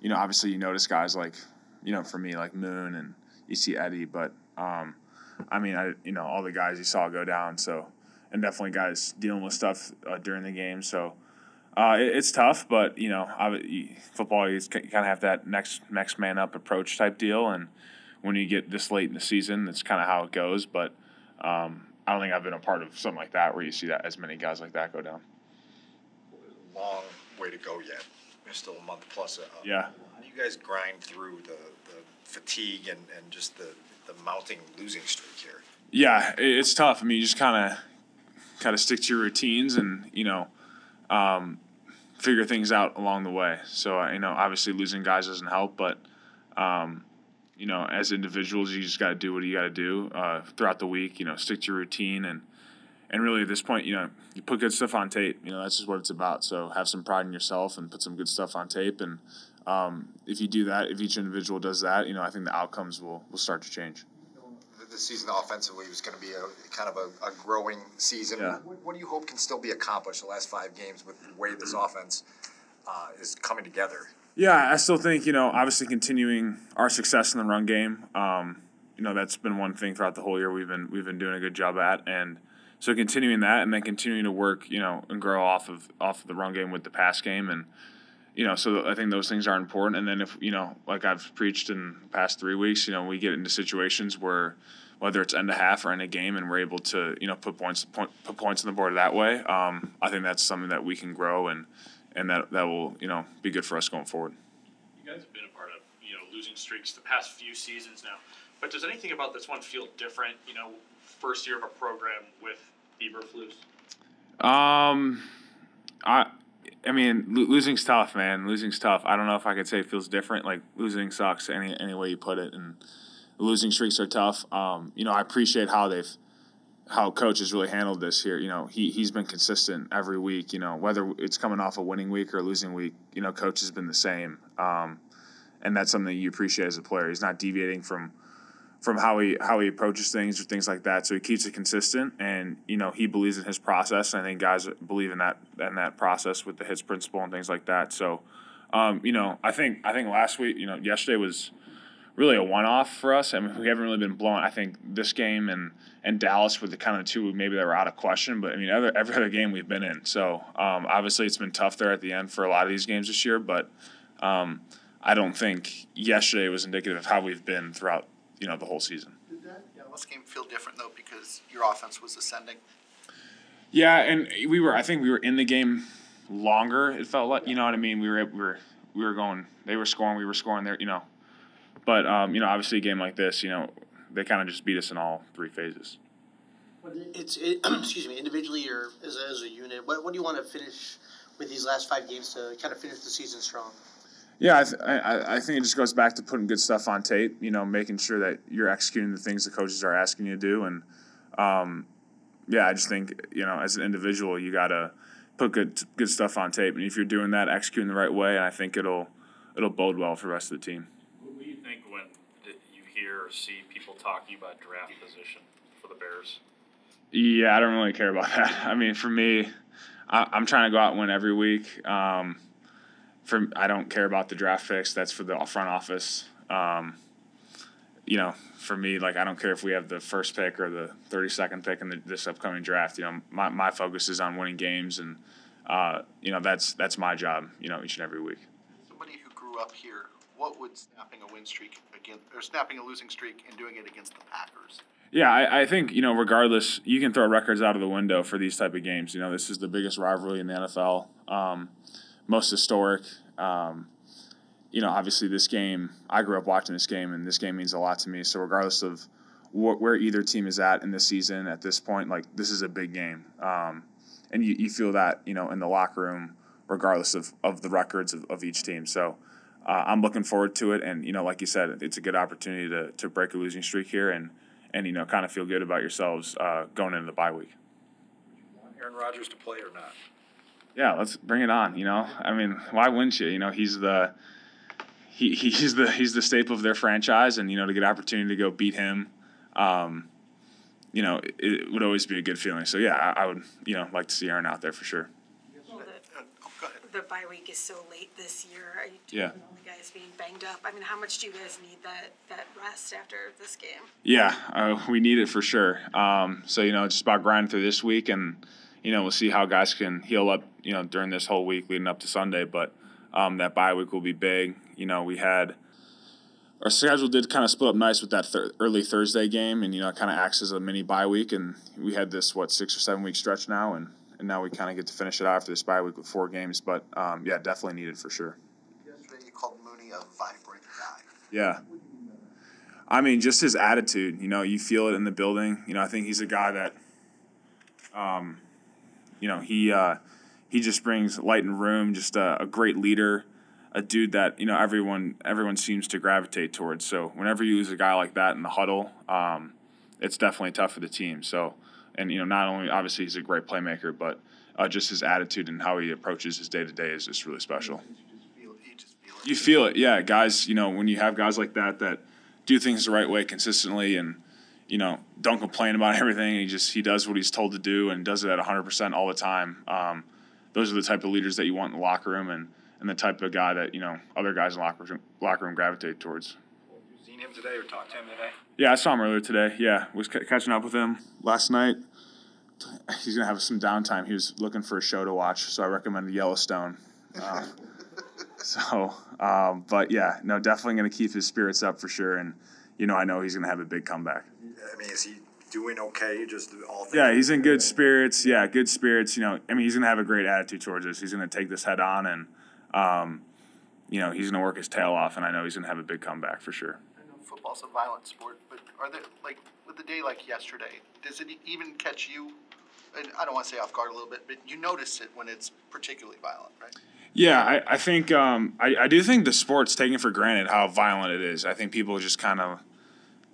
you know, obviously you notice guys like, you know, for me, like Moon, and you see Eddie, but I mean, you know, all the guys you saw go down, so, and definitely guys dealing with stuff during the game, so it's tough, but, you know, football, you kind of have that next man up approach type deal, and when you get this late in the season, that's kind of how it goes, but I don't think I've been a part of something like that where you see that as many guys like that go down. Long way to go yet. There's still a month plus. Yeah. How do you guys grind through the fatigue and just the mounting losing streak here? Yeah, it's tough. I mean, you just kind of stick to your routines and, you know, figure things out along the way. So, you know, obviously losing guys doesn't help, but, you know, as individuals, you just got to do what you got to do throughout the week, you know, stick to your routine. And really at this point, you know, you put good stuff on tape. You know, that's just what it's about. So have some pride in yourself and put some good stuff on tape. And if you do that, if each individual does that, you know, I think the outcomes will start to change. This season offensively was going to be a kind of a growing season. Yeah. What do you hope can still be accomplished the last 5 games with the way this offense is coming together? Yeah, I still think, you know, obviously continuing our success in the run game. You know, that's been one thing throughout the whole year we've been doing a good job at, and so continuing that, and then continuing to work, you know, and grow off of the run game with the pass game, and you know, so I think those things are important. And then if, you know, like I've preached in the past 3 weeks, you know, we get into situations where whether it's end of half or end of game, and we're able to, you know, put points on the board that way. I think that's something that we can grow and that will, you know, be good for us going forward. You guys have been a part of, you know, losing streaks the past few seasons now, but does anything about this one feel different, you know, first year of a program with Eberflus? I mean, losing's tough, man. Losing's tough. I don't know if I could say it feels different. Like, losing sucks any way you put it, and losing streaks are tough. You know, I appreciate how Coach has really handled this here. You know, he's been consistent every week. You know, whether it's coming off a winning week or a losing week, you know, Coach has been the same. And that's something that you appreciate as a player. He's not deviating from how he approaches things or things like that. So he keeps it consistent, and, you know, he believes in his process. And I think guys believe in that process with the hits principle and things like that. So, you know, I think last week, you know, yesterday was really a one-off for us. I mean, we haven't really been blown. I think this game and Dallas were the kind of two maybe that were out of question, but I mean, every other game we've been in. So obviously it's been tough there at the end for a lot of these games this year, but I don't think yesterday was indicative of how we've been throughout, you know, the whole season. Did that Dallas game feel different, though, because your offense was ascending? Yeah, and I think we were in the game longer, it felt like. You know what I mean? We were going, they were scoring, we were scoring there, you know. But, you know, obviously a game like this, you know, they kind of just beat us in all 3 phases. Excuse me, individually or as a unit, what do you want to finish with these last 5 games to kind of finish the season strong? Yeah, I think it just goes back to putting good stuff on tape, you know, making sure that you're executing the things the coaches are asking you to do. And, yeah, I just think, you know, as an individual, you got to put good stuff on tape. And if you're doing that, executing the right way, I think it'll bode well for the rest of the team. What do you think when you hear or see people talking about draft position for the Bears? Yeah, I don't really care about that. I mean, for me, I'm trying to go out and win every week. I don't care about the draft picks. That's for the front office. You know, for me, like, I don't care if we have the first pick or the 32nd pick in this upcoming draft. You know, my focus is on winning games, and, you know, that's my job, you know, each and every week. Somebody who grew up here, what would snapping a losing streak and doing it against the Packers? Yeah, I think, you know, regardless, you can throw records out of the window for these type of games. You know, this is the biggest rivalry in the NFL. Most historic, you know, obviously this game, I grew up watching this game, and this game means a lot to me. So regardless of where either team is at in the season at this point, like, this is a big game. And you feel that, you know, in the locker room, regardless of the records of each team. So I'm looking forward to it. And, you know, like you said, it's a good opportunity to break a losing streak here and you know, kind of feel good about yourselves going into the bye week. Do you want Aaron Rodgers to play or not? Yeah, let's bring it on, you know. I mean, why wouldn't you? You know, he's the staple of their franchise, and, you know, to get an opportunity to go beat him, you know, it would always be a good feeling. So, yeah, I would, you know, like to see Aaron out there for sure. Oh, go ahead. the bye week is so late this year. Yeah. The guys being banged up. I mean, how much do you guys need that rest after this game? Yeah, we need it for sure. So, it's just about grinding through this week, and, we'll see how guys can heal up, during this whole week leading up to Sunday. But that bye week will be big. We had – our schedule did kind of split up nice with that early Thursday game, and, it kind of acts as a mini bye week. And we had this, 6 or 7 week stretch now, and now we kind of get to finish it off after this bye week with 4 games. But, yeah, definitely needed for sure. Yesterday you called Mooney a vibrant guy. Yeah. I mean, just his attitude. You feel it in the building. I think he's a guy that, he just brings light in the room, just a great leader, a dude that, everyone seems to gravitate towards. So whenever you lose a guy like that in the huddle, it's definitely tough for the team. So, and, not only obviously he's a great playmaker, but just his attitude and how he approaches his day-to-day is just really special. You feel it, yeah. Guys, when you have guys like that do things the right way consistently and, don't complain about everything. He does what he's told to do and does it at 100% all the time. Those are the type of leaders that you want in the locker room and the type of guy that, other guys in the locker room gravitate towards. You seen him today or talked to him today? Yeah, I saw him earlier today. Yeah, was catching up with him last night. He's going to have some downtime. He was looking for a show to watch, so I recommended Yellowstone. But, yeah, no, definitely going to keep his spirits up for sure. And, I know he's going to have a big comeback. I mean, is he doing okay? Just all things. Yeah, he's in good spirits. Yeah, good spirits. He's going to have a great attitude towards us. He's going to take this head on and, he's going to work his tail off, and I know he's going to have a big comeback for sure. I know football's a violent sport, but are there, with a day like yesterday, does it even catch you? And I don't want to say off guard a little bit, but you notice it when it's particularly violent, right? Yeah, I think I do think the sport's taken for granted how violent it is. I think people just kind of,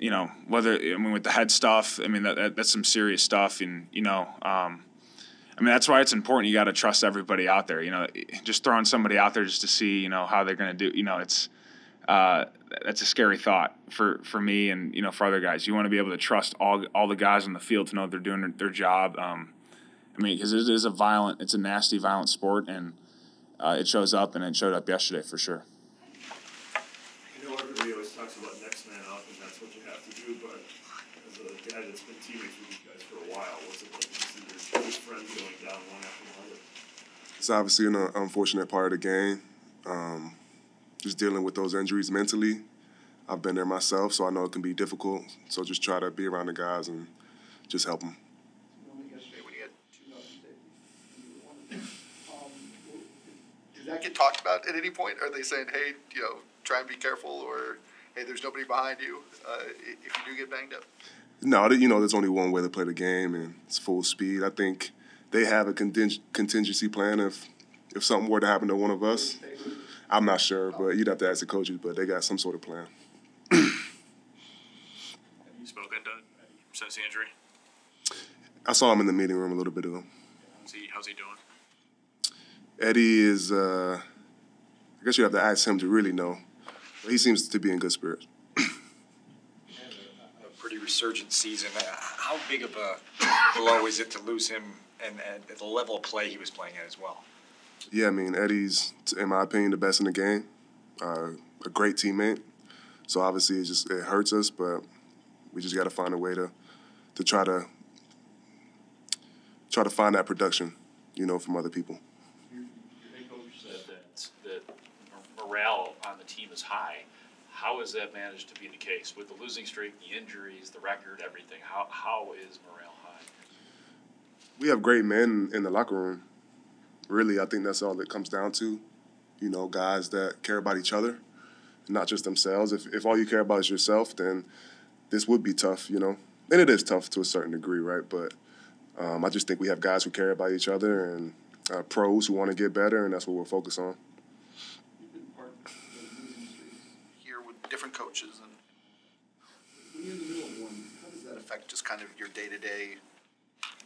with the head stuff, that's some serious stuff. And, that's why it's important. You got to trust everybody out there, just throwing somebody out there just to see, how they're going to do, that's a scary thought for me and, for other guys. You want to be able to trust all the guys on the field to know they're doing their job. Because it is it's a nasty, violent sport, and it shows up, and it showed up yesterday for sure. Everybody always talks about next man up, and that's what you have to do, but as a guy that's been teammates with you guys for a while, what's it like to see your good friend going down one after another? It's obviously an unfortunate part of the game. Just dealing with those injuries mentally. I've been there myself, so I know it can be difficult. So just try to be around the guys and just help them. Did that get talked about at any point? Are they saying, hey, try and be careful, or, hey, there's nobody behind you if you do get banged up? No, there's only one way to play the game, and it's full speed. I think they have a contingency plan if something were to happen to one of us. I'm not sure, but you'd have to ask the coaches, but they got some sort of plan. Have you spoken to him since the injury? I saw him in the meeting room, a little bit of him. How's he doing? Eddie is, I guess you have to ask him to really know. He seems to be in good spirits. A pretty resurgent season. How big of a blow is it to lose him and the level of play he was playing at as well? Yeah, Eddie's, in my opinion, the best in the game. A great teammate. So obviously it hurts us, but we just got to find a way to try to find that production, from other people. Morale on the team is high. How is that managed to be the case? With the losing streak, the injuries, the record, everything, how is morale high? We have great men in the locker room. Really, I think that's all it comes down to. Guys that care about each other, not just themselves. If all you care about is yourself, then this would be tough, And it is tough to a certain degree, right? But I just think we have guys who care about each other and pros who want to get better, and that's what we're focused on. Different coaches, and when you're in the middle of one, how does that affect just kind of your day-to-day,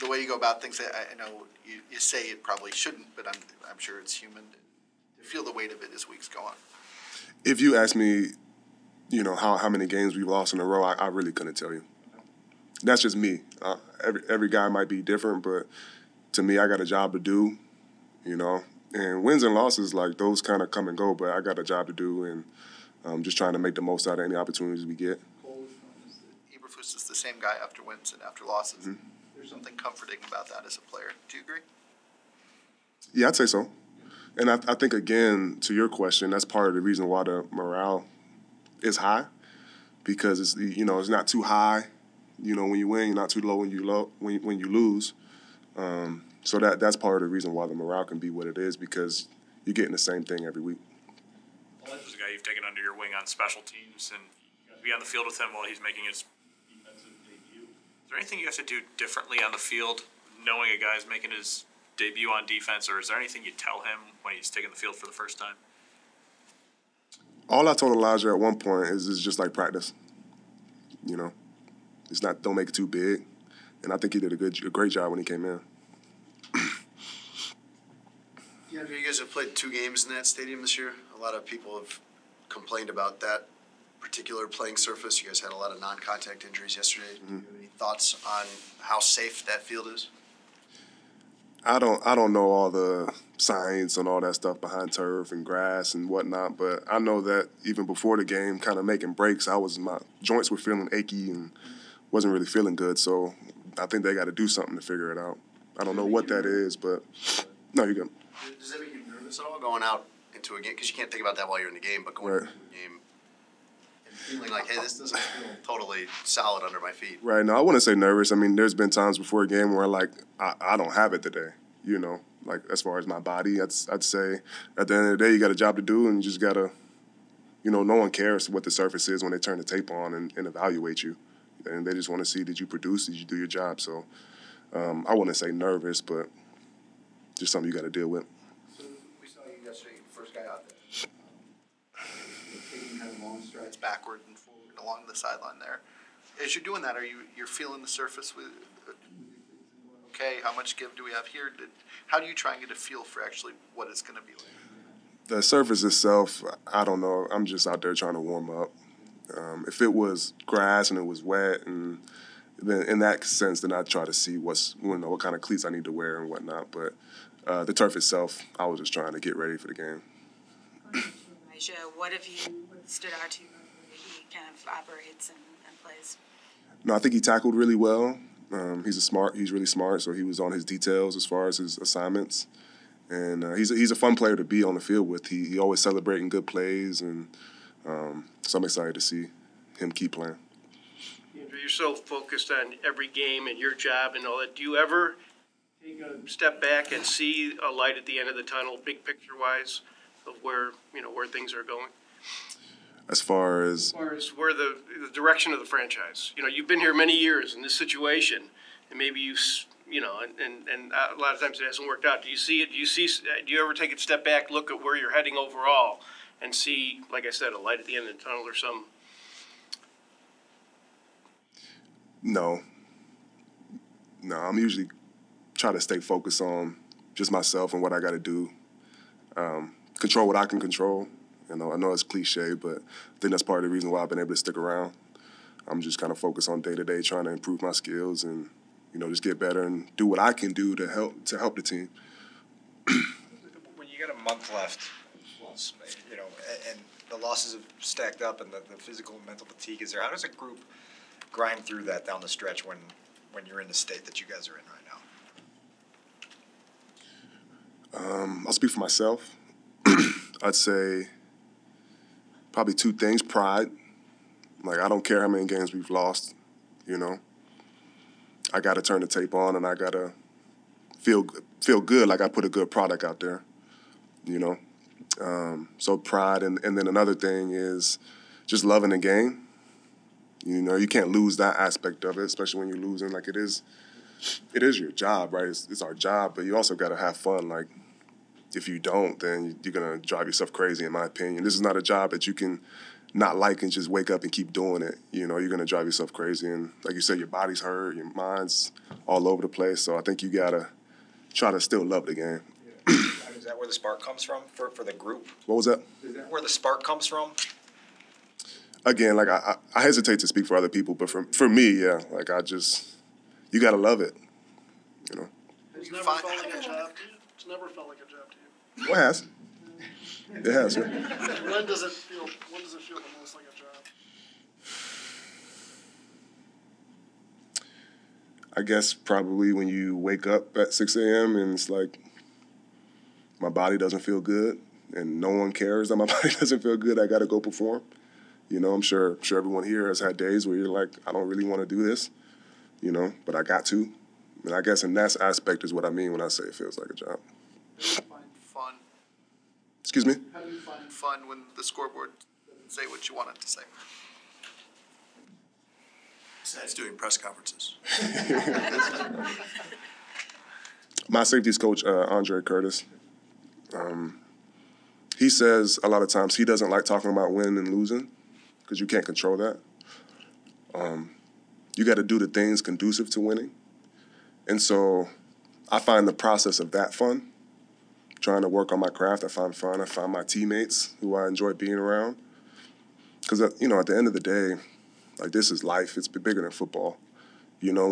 the way you go about things? I know you say it probably shouldn't, but I'm sure it's human. You feel the weight of it as weeks go on. If you ask me, how many games we've lost in a row, I really couldn't tell you. That's just me. Every guy might be different, but to me, I got a job to do. And wins and losses, like, those kind of come and go, but I got a job to do, and I'm just trying to make the most out of any opportunities we get. Eberflus is the same guy after wins and after losses. Mm-hmm. There's something comforting about that as a player. Do you agree? Yeah, I'd say so. And I think, again, to your question, that's part of the reason why the morale is high, because it's, you know, it's not too high, you know, when you win, you're not too low when you lose. So that's part of the reason why the morale can be what it is, because you're getting the same thing every week. Well, this is a guy you've taken under your wing on special teams, and you got to be on the field with him while he's making his defensive debut. Is there anything you have to do differently on the field, knowing a guy's making his debut on defense, or is there anything you tell him when he's taking the field for the first time? All I told Elijah at one point is it's just like practice. You know, it's not, don't make it too big. And I think he did a great job when he came in. Yeah, you guys have played 2 games in that stadium this year. A lot of people have complained about that particular playing surface. You guys had a lot of non-contact injuries yesterday. Mm-hmm. Do you have any thoughts on how safe that field is? I don't know all the science and all that stuff behind turf and grass and whatnot, but I know that even before the game, kind of making breaks, my joints were feeling achy and wasn't really feeling good. So I think they got to do something to figure it out. I don't know what that is, but no, you're good. Does that make you nervous at all going out into a game? Because you can't think about that while you're in the game, but going into a game and feeling like, hey, this doesn't feel totally solid under my feet. Right. No, I wouldn't say nervous. I mean, there's been times before a game where, like, I don't have it today, you know, like as far as my body. I'd say at the end of the day, you got a job to do, and you just got to, you know, no one cares what the surface is when they turn the tape on and evaluate you. And they just want to see, did you produce, did you do your job? So I wouldn't say nervous, but just something you got to deal with. So we saw you yesterday, first guy out there. Taking kind of long strides backward and forward along the sideline there. As you're doing that, are you're feeling the surface with, okay, how much give do we have here? How do you try and get a feel for actually what it's going to be like? The surface itself, I don't know. I'm just out there trying to warm up. If it was grass and it was wet, and then in that sense, then I try to see what kind of cleats I need to wear and whatnot. But the turf itself, I was just trying to get ready for the game. Elijah, what have you stood out to you? He kind of operates and plays. No, I think he tackled really well. He's really smart, so he was on his details as far as his assignments. And he's a fun player to be on the field with. He always celebrating good plays and. So I'm excited to see him keep playing. You're so focused on every game and your job and all that. Do you ever take a step back and see a light at the end of the tunnel, big picture-wise, of where, you know, where things are going? As far as where the direction of the franchise. You know, you've been here many years in this situation, and maybe and a lot of times it hasn't worked out. Do you see it? Do you ever take a step back, look at where you're heading overall? And see, like I said, a light at the end of the tunnel or something? No, I'm usually trying to stay focused on just myself and what I got to do. Control what I can control. You know, I know it's cliche, but I think that's part of the reason why I've been able to stick around. I'm just kind of focused on day-to-day, trying to improve my skills and, you know, just get better and do what I can do to help the team. When you got a month left, you know, and the losses have stacked up, and the physical and mental fatigue is there. How does a group grind through that down the stretch when you're in the state that you guys are in right now? I'll speak for myself. I'd say probably 2 things. Pride. Like, I don't care how many games we've lost, you know. I got to turn the tape on, and I got to feel good, like I put a good product out there, you know. So pride, and then another thing is just loving the game. You know, you can't lose that aspect of it, especially when you're losing. Like, it is your job, right? It's our job, but you also got to have fun. Like, if you don't, then you're going to drive yourself crazy, in my opinion. This is not a job that you can not like and just wake up and keep doing it. You know, you're going to drive yourself crazy. And like you said, your body's hurt, your mind's all over the place. So I think you got to try to still love the game. Is that where the spark comes from for the group? What was that? Is that where the spark comes from? Again, like, I hesitate to speak for other people, but for me, yeah, like, you got to love it, you know. It's never felt like a job to you? Well, it has. It has. Yeah. When does it feel? When does it feel the most like a job? I guess probably when you wake up at 6 a.m. and it's like my body doesn't feel good, and no one cares that my body doesn't feel good. I got to go perform. You know, I'm sure everyone here has had days where you're like, I don't really want to do this, you know, but I got to. And I guess in that aspect is what I mean when I say it feels like a job. How do you find fun? Excuse me? How do you find fun when the scoreboard doesn't say what you want it to say? Besides doing press conferences. My safeties coach, Andre Curtis, he says a lot of times he doesn't like talking about winning and losing because you can't control that. You got to do the things conducive to winning. And so I find the process of that fun, trying to work on my craft. I find fun. I find my teammates who I enjoy being around because, you know, at the end of the day, like this is life. It's bigger than football. You know,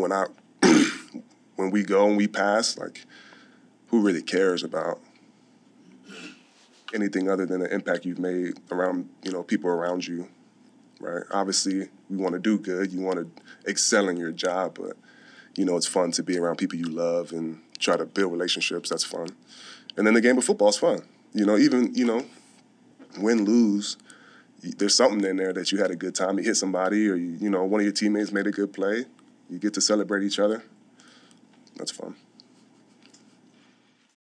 when we go and we pass, like who really cares about anything other than the impact you've made around, you know, people around you, right? Obviously, you want to do good. You want to excel in your job, but, you know, it's fun to be around people you love and try to build relationships. That's fun. And then the game of football is fun. You know, even, you know, win, lose, there's something in there that you had a good time. You hit somebody or, you know, one of your teammates made a good play. You get to celebrate each other. That's fun.